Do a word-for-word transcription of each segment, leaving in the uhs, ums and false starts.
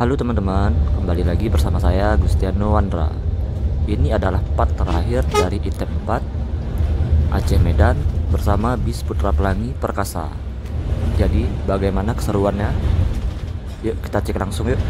Halo teman-teman, kembali lagi bersama saya Gustiano Wandra. Ini adalah part terakhir dari Etape empat Aceh Medan bersama Bis Putra Pelangi Perkasa. Jadi bagaimana keseruannya? Yuk kita cek langsung yuk.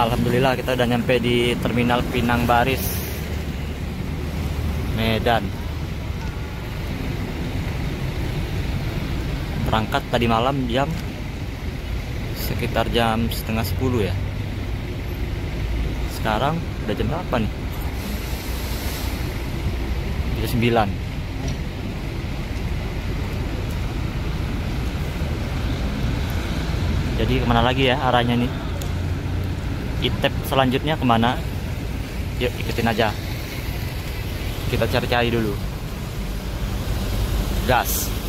Alhamdulillah kita udah nyampe di Terminal Pinang Baris Medan. Berangkat tadi malam jam sekitar jam setengah sepuluh ya. Sekarang udah jam berapa nih? Jam sembilan. Jadi kemana lagi ya arahnya nih? Etape selanjutnya kemana? Yuk ikutin aja. Kita cari-cari dulu. Gas.